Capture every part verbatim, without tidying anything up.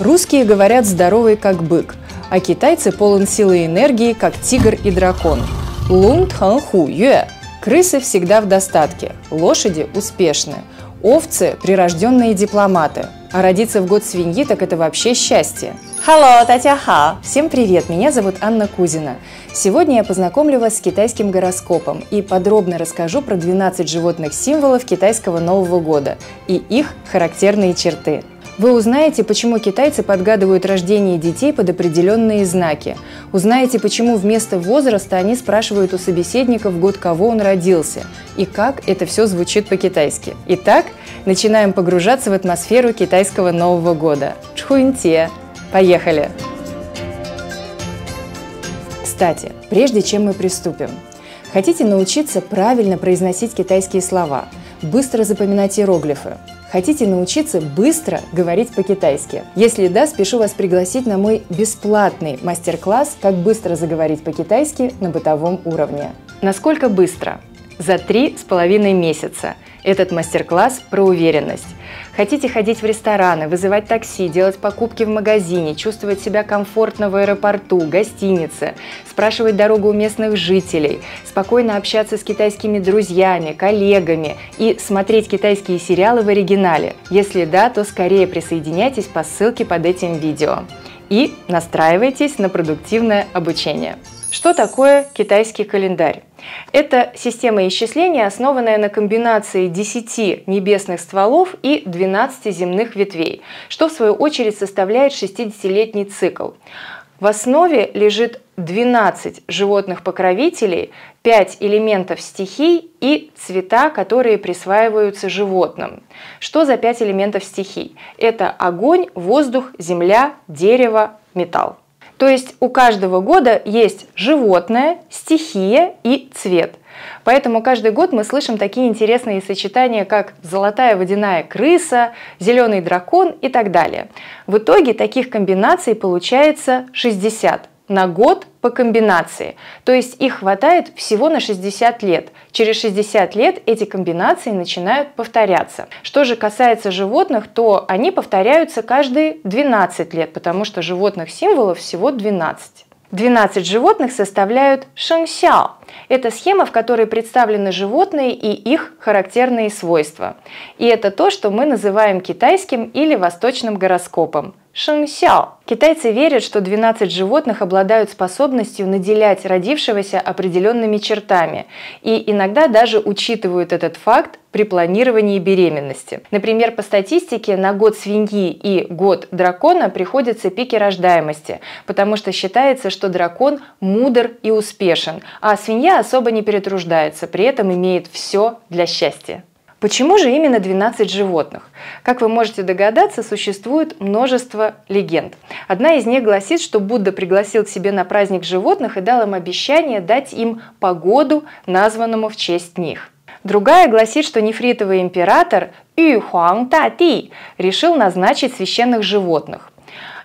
Русские говорят «здоровый как бык», а китайцы полон силы и энергии, как тигр и дракон. Лун тхан ху юэ. Крысы всегда в достатке, лошади успешны, овцы – прирожденные дипломаты, а родиться в год свиньи – так это вообще счастье. Hello, татьяха! Всем привет, меня зовут Анна Кузина. Сегодня я познакомлю вас с китайским гороскопом и подробно расскажу про двенадцать животных символов китайского Нового года и их характерные черты. Вы узнаете, почему китайцы подгадывают рождение детей под определенные знаки. Узнаете, почему вместо возраста они спрашивают у собеседников, год кого он родился, и как это все звучит по-китайски. Итак, начинаем погружаться в атмосферу китайского Нового года. Чхуньте! Поехали! Кстати, прежде чем мы приступим, хотите научиться правильно произносить китайские слова, быстро запоминать иероглифы? Хотите научиться быстро говорить по-китайски? Если да, спешу вас пригласить на мой бесплатный мастер-класс «Как быстро заговорить по-китайски на бытовом уровне». Насколько быстро? За три с половиной месяца. Этот мастер-класс про уверенность. Хотите ходить в рестораны, вызывать такси, делать покупки в магазине, чувствовать себя комфортно в аэропорту, гостинице, спрашивать дорогу у местных жителей, спокойно общаться с китайскими друзьями, коллегами и смотреть китайские сериалы в оригинале? Если да, то скорее присоединяйтесь по ссылке под этим видео и настраивайтесь на продуктивное обучение. Что такое китайский календарь? Это система исчисления, основанная на комбинации десяти небесных стволов и двенадцати земных ветвей, что в свою очередь составляет шестидесятилетний цикл. В основе лежит двенадцать животных-покровителей, пять элементов стихий и цвета, которые присваиваются животным. Что за пять элементов стихий? Это огонь, воздух, земля, дерево, металл. То есть у каждого года есть животное, стихия и цвет. Поэтому каждый год мы слышим такие интересные сочетания, как золотая водяная крыса, зеленый дракон и так далее. В итоге таких комбинаций получается шестьдесят на год по комбинации. То есть их хватает всего на шестьдесят лет. Через шестьдесят лет эти комбинации начинают повторяться. Что же касается животных, то они повторяются каждые двенадцать лет, потому что животных символов всего двенадцать. двенадцать животных составляют шэн сяо. Это схема, в которой представлены животные и их характерные свойства. И это то, что мы называем китайским или восточным гороскопом. Шэн сяо. Китайцы верят, что двенадцать животных обладают способностью наделять родившегося определенными чертами и иногда даже учитывают этот факт при планировании беременности. Например, по статистике на год свиньи и год дракона приходятся пики рождаемости, потому что считается, что дракон мудр и успешен, а свинья особо не перетруждается, при этом имеет все для счастья. Почему же именно двенадцать животных? Как вы можете догадаться, существует множество легенд. Одна из них гласит, что Будда пригласил к себе на праздник животных и дал им обещание дать им погоду, названному в честь них. Другая гласит, что нефритовый император Юхуан Тати решил назначить священных животных.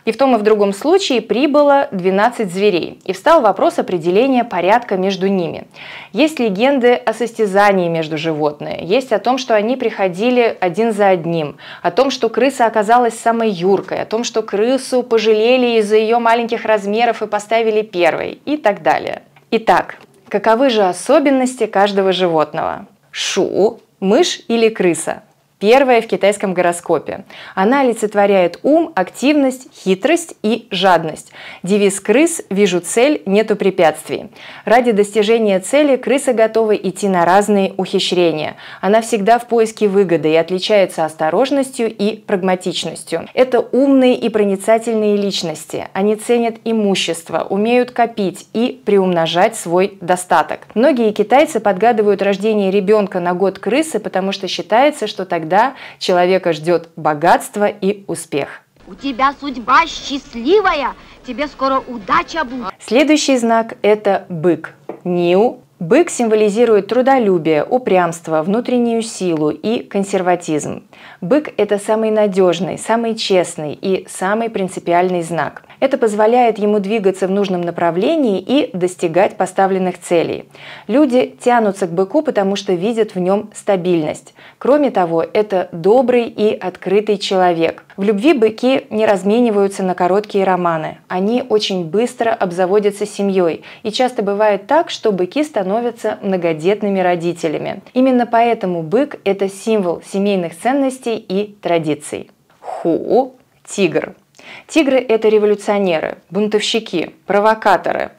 И в том и в другом случае прибыло двенадцать зверей, и встал вопрос определения порядка между ними. Есть легенды о состязании между животными, есть о том, что они приходили один за одним, о том, что крыса оказалась самой юркой, о том, что крысу пожалели из-за ее маленьких размеров и поставили первой, и так далее. Итак, каковы же особенности каждого животного? Шу – мышь или крыса? Первая в китайском гороскопе. Она олицетворяет ум, активность, хитрость и жадность. Девиз крыс «Вижу цель, нету препятствий». Ради достижения цели крысы готовы идти на разные ухищрения. Она всегда в поиске выгоды и отличается осторожностью и прагматичностью. Это умные и проницательные личности. Они ценят имущество, умеют копить и приумножать свой достаток. Многие китайцы подгадывают рождение ребенка на год крысы, потому что считается, что тогда Тогда человека ждет богатство и успех. У тебя судьба счастливая, тебе скоро удача будет. Следующий знак – это бык. Ниу – Бык символизирует трудолюбие, упрямство, внутреннюю силу и консерватизм. Бык – это самый надежный, самый честный и самый принципиальный знак. Это позволяет ему двигаться в нужном направлении и достигать поставленных целей. Люди тянутся к быку, потому что видят в нем стабильность. Кроме того, это добрый и открытый человек. В любви быки не размениваются на короткие романы. Они очень быстро обзаводятся семьей. И часто бывает так, что быки становятся многодетными родителями. Именно поэтому бык – это символ семейных ценностей и традиций. Ху – тигр. Тигры – это революционеры, бунтовщики, провокаторы.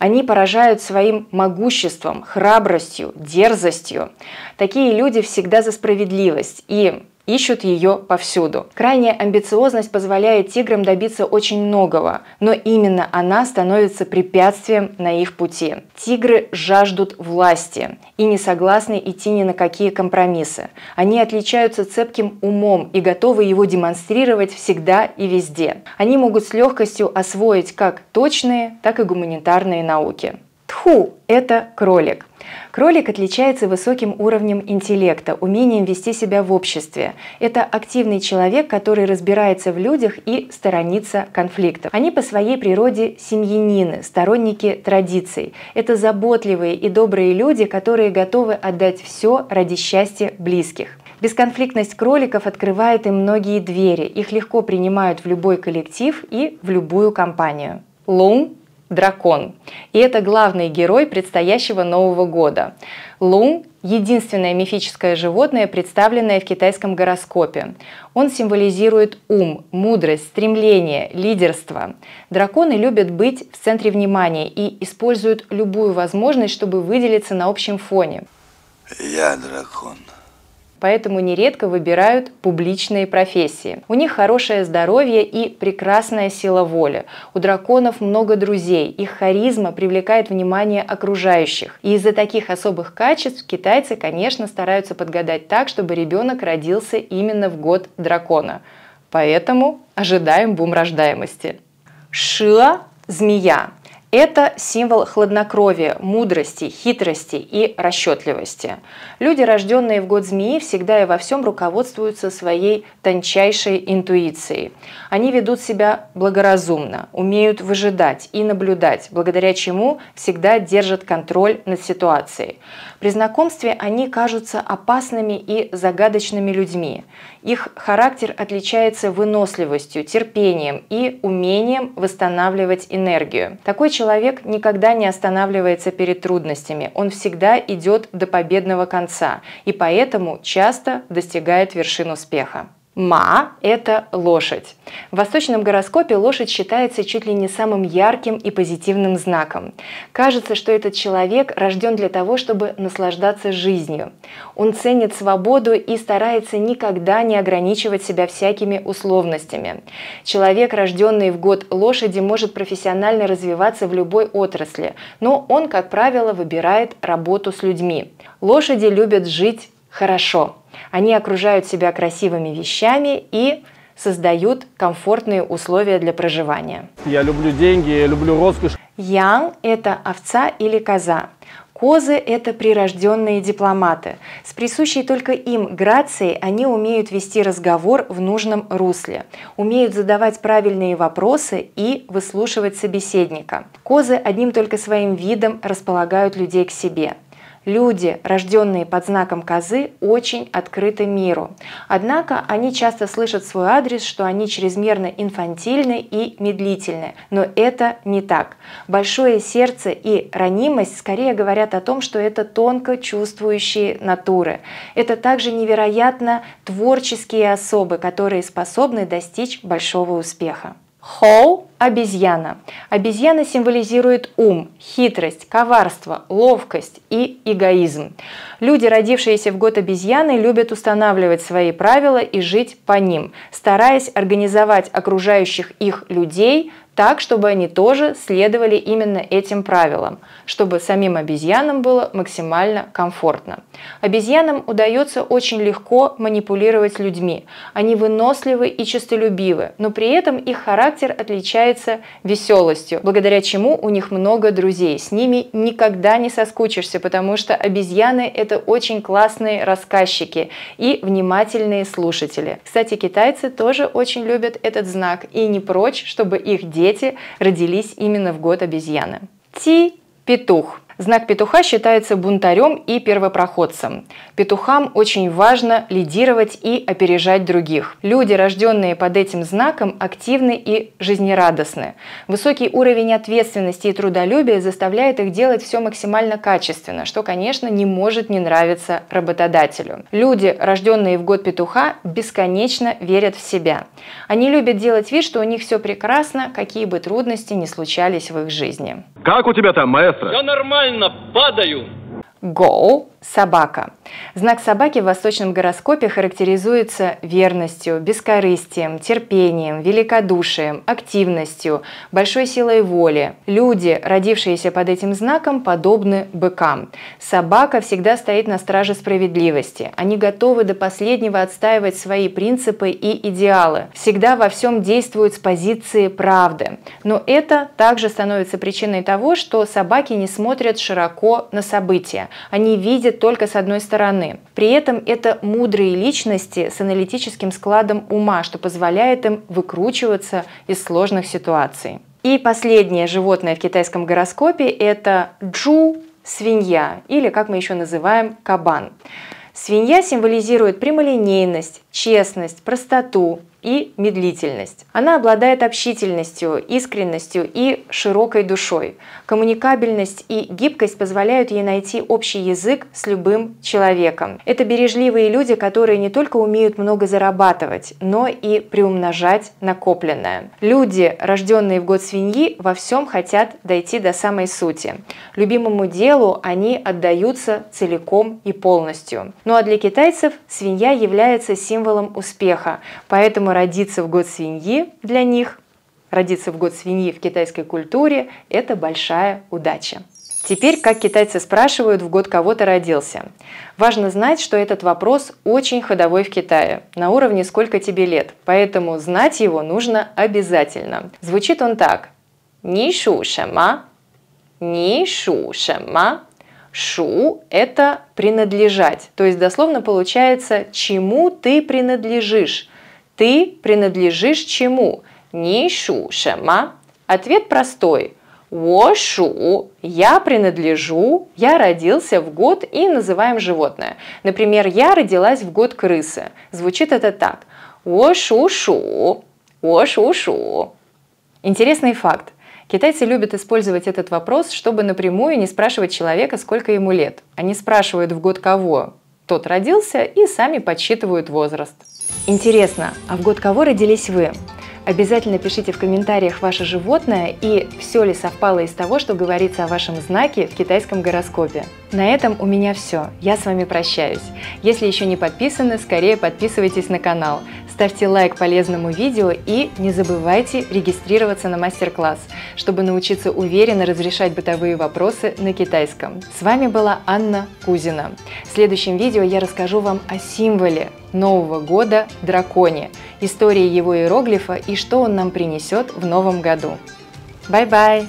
Они поражают своим могуществом, храбростью, дерзостью. Такие люди всегда за справедливость и ищут ее повсюду. Крайняя амбициозность позволяет тиграм добиться очень многого, но именно она становится препятствием на их пути. Тигры жаждут власти и не согласны идти ни на какие компромиссы. Они отличаются цепким умом и готовы его демонстрировать всегда и везде. Они могут с легкостью освоить как точные, так и гуманитарные науки. Тху – это кролик. Кролик отличается высоким уровнем интеллекта, умением вести себя в обществе. Это активный человек, который разбирается в людях и сторонится конфликтов. Они по своей природе семьянины, сторонники традиций. Это заботливые и добрые люди, которые готовы отдать все ради счастья близких. Бесконфликтность кроликов открывает им многие двери. Их легко принимают в любой коллектив и в любую компанию. Лун – дракон. И это главный герой предстоящего Нового года. Лун – единственное мифическое животное, представленное в китайском гороскопе. Он символизирует ум, мудрость, стремление, лидерство. Драконы любят быть в центре внимания и используют любую возможность, чтобы выделиться на общем фоне. Я дракон. Поэтому нередко выбирают публичные профессии. У них хорошее здоровье и прекрасная сила воли. У драконов много друзей, их харизма привлекает внимание окружающих. И из-за таких особых качеств китайцы, конечно, стараются подгадать так, чтобы ребенок родился именно в год дракона. Поэтому ожидаем бум рождаемости. Шиа – змея. Это символ хладнокровия, мудрости, хитрости и расчетливости. Люди, рожденные в год змеи, всегда и во всем руководствуются своей тончайшей интуицией. Они ведут себя благоразумно, умеют выжидать и наблюдать, благодаря чему всегда держат контроль над ситуацией. При знакомстве они кажутся опасными и загадочными людьми. Их характер отличается выносливостью, терпением и умением восстанавливать энергию. Такой человек Человек никогда не останавливается перед трудностями, он всегда идет до победного конца и поэтому часто достигает вершин успеха. Ма – это лошадь. В восточном гороскопе лошадь считается чуть ли не самым ярким и позитивным знаком. Кажется, что этот человек рожден для того, чтобы наслаждаться жизнью. Он ценит свободу и старается никогда не ограничивать себя всякими условностями. Человек, рожденный в год лошади, может профессионально развиваться в любой отрасли, но он, как правило, выбирает работу с людьми. Лошади любят жить хорошо. Они окружают себя красивыми вещами и создают комфортные условия для проживания. Я люблю деньги, я люблю роскошь. Янь – это овца или коза. Козы – это прирожденные дипломаты. С присущей только им грацией они умеют вести разговор в нужном русле, умеют задавать правильные вопросы и выслушивать собеседника. Козы одним только своим видом располагают людей к себе. Люди, рожденные под знаком козы, очень открыты миру. Однако они часто слышат в свой адрес, что они чрезмерно инфантильны и медлительны. Но это не так. Большое сердце и ранимость скорее говорят о том, что это тонко чувствующие натуры. Это также невероятно творческие особы, которые способны достичь большого успеха. Хоу – обезьяна. Обезьяна символизирует ум, хитрость, коварство, ловкость и эгоизм. Люди, родившиеся в год обезьяны, любят устанавливать свои правила и жить по ним, стараясь организовать окружающих их людей так, чтобы они тоже следовали именно этим правилам, чтобы самим обезьянам было максимально комфортно. Обезьянам удается очень легко манипулировать людьми. Они выносливы и честолюбивы, но при этом их характер отличается отличается веселостью, благодаря чему у них много друзей. С ними никогда не соскучишься, потому что обезьяны — это очень классные рассказчики и внимательные слушатели. Кстати, китайцы тоже очень любят этот знак и не прочь, чтобы их дети родились именно в год обезьяны. Ти – петух. Знак петуха считается бунтарем и первопроходцем. Петухам очень важно лидировать и опережать других. Люди, рожденные под этим знаком, активны и жизнерадостны. Высокий уровень ответственности и трудолюбия заставляет их делать все максимально качественно, что, конечно, не может не нравиться работодателю. Люди, рожденные в год петуха, бесконечно верят в себя. Они любят делать вид, что у них все прекрасно, какие бы трудности ни случались в их жизни. Как у тебя там, маэстро? Я нормально. Падаю. Гоу – собака. Знак собаки в восточном гороскопе характеризуется верностью, бескорыстием, терпением, великодушием, активностью, большой силой воли. Люди, родившиеся под этим знаком, подобны быкам. Собака всегда стоит на страже справедливости. Они готовы до последнего отстаивать свои принципы и идеалы. Всегда во всем действуют с позиции правды. Но это также становится причиной того, что собаки не смотрят широко на события. Они видят только с одной стороны. При этом это мудрые личности с аналитическим складом ума, что позволяет им выкручиваться из сложных ситуаций. И последнее животное в китайском гороскопе – это джу, свинья, или, как мы еще называем, кабан. Свинья символизирует прямолинейность, честность, простоту и медлительность. Она обладает общительностью, искренностью и широкой душой. Коммуникабельность и гибкость позволяют ей найти общий язык с любым человеком. Это бережливые люди, которые не только умеют много зарабатывать, но и приумножать накопленное. Люди, рожденные в год свиньи, во всем хотят дойти до самой сути. Любимому делу они отдаются целиком и полностью. Ну а для китайцев свинья является символом успеха, поэтому родиться в год свиньи для них, родиться в год свиньи в китайской культуре – это большая удача. Теперь, как китайцы спрашивают, в год кого ты родился? Важно знать, что этот вопрос очень ходовой в Китае, на уровне «сколько тебе лет?», поэтому знать его нужно обязательно. Звучит он так: «Ни шу шэма», «Ни шу шэма». «Шу» – это «принадлежать», то есть дословно получается «чему ты принадлежишь». Ты принадлежишь чему? Ни шу шэма. Ответ простой. Во шу. Я принадлежу. Я родился в год и называем животное. Например, я родилась в год крысы. Звучит это так. Во шу шу. Во шу шу. Интересный факт. Китайцы любят использовать этот вопрос, чтобы напрямую не спрашивать человека, сколько ему лет. Они спрашивают, в год кого тот родился, и сами подсчитывают возраст. Интересно, а в год кого родились вы? Обязательно пишите в комментариях ваше животное и все ли совпало из того, что говорится о вашем знаке в китайском гороскопе. На этом у меня все. Я с вами прощаюсь. Если еще не подписаны, скорее подписывайтесь на канал, ставьте лайк полезному видео и не забывайте регистрироваться на мастер-класс, чтобы научиться уверенно разрешать бытовые вопросы на китайском. С вами была Анна Кузина. В следующем видео я расскажу вам о символе нового года – драконе, истории его иероглифа и что он нам принесет в новом году. Бай-бай!